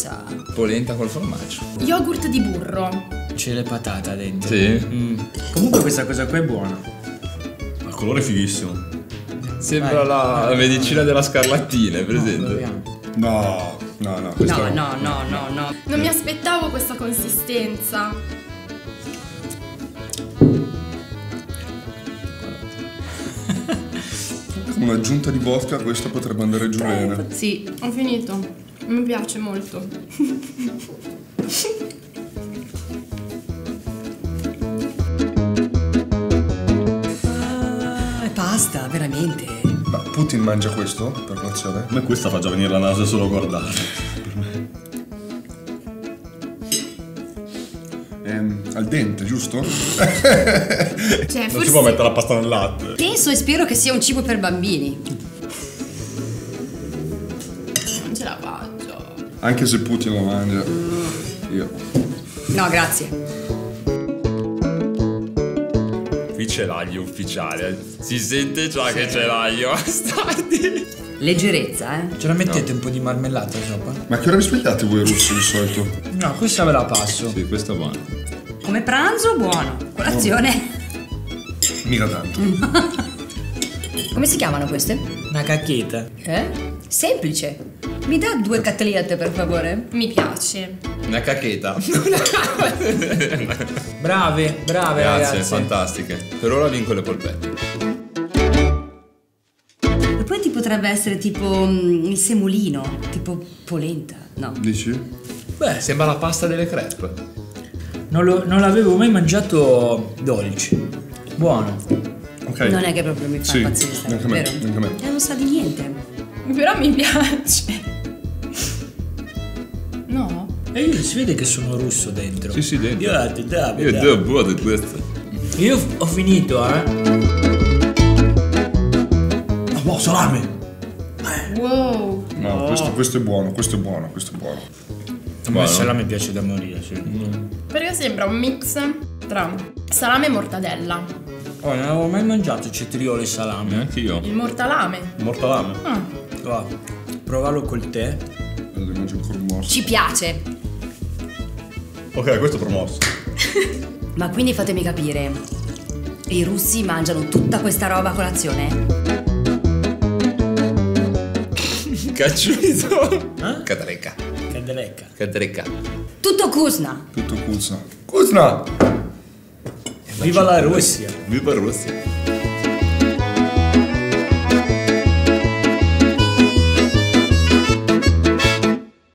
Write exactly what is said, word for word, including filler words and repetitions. pizza, polenta col formaggio, yogurt di burro, c'è le patate dentro. Sì. Mm. Comunque questa cosa qua è buona. Il colore è fighissimo. Sembra vai, la, vai, la medicina vai. della scarlattina, presente? No, no, no, no, no, è... no, no, no, no. Non mi aspettavo questa consistenza. Un'aggiunta di vodka, questa potrebbe andare giù bene. Sì, ho finito. Mi piace molto. Ah, è pasta, veramente. Ma Putin mangia questo, per piacere? A me questa fa già venire la nausea solo a guardare. Per me. Al dente, giusto? Cioè, non forse... si può mettere la pasta nel latte. Penso e spero che sia un cibo per bambini. Non ce la faccio. Anche se Putin lo mangia. Io. No, grazie. Qui c'è l'aglio ufficiale. Si sente già sì. che c'è l'aglio. Stati. Leggerezza, eh. Ce la mettete no. un po' di marmellata sopra? Ma che ora vi svegliate voi russi di solito? No, questa ve la passo. Sì, questa è buona. Come pranzo, buono. Colazione? Mica tanto. Come si chiamano queste? Una cacchetta. Eh? Semplice. Mi dà due cattellette, per favore? Mi piace. Una cacchetta. Brave, brave. Grazie, ragazze. Fantastiche. Per ora vinco le polpette. E poi ti potrebbe essere tipo il semolino, tipo polenta, no? Dici? Beh, sembra la pasta delle crepe. Non l'avevo mai mangiato dolce. Buono. Okay. Non è che proprio mi fa sì, impazzire. Anche me, vero? Anche me. Eh, non sa di niente. Però mi piace. No? E io si vede che sono russo dentro. Sì, sì, dentro. Io ti davo. Io ti buono questo. Io ho finito, eh. Oh, wow, salame. Wow. No, oh. questo, questo è buono, questo è buono, questo è buono. A me il salame piace da morire, sì. Mm. Perché sembra un mix tra salame e mortadella. Oh, non avevo mai mangiato cetriolo e salame. Neanche io. Il mortalame. Il mortalame. Ah. Oh, provalo col tè. Ci piace. Ok, questo è promosso. Ma quindi fatemi capire, i russi mangiano tutta questa roba a colazione? Cacciuto. Eh? Cadreca. Cadreca. Cadreca. Tutto Kuzna. Tutto Kuzna. Kuzna! Viva la Russia! Viva la Russia!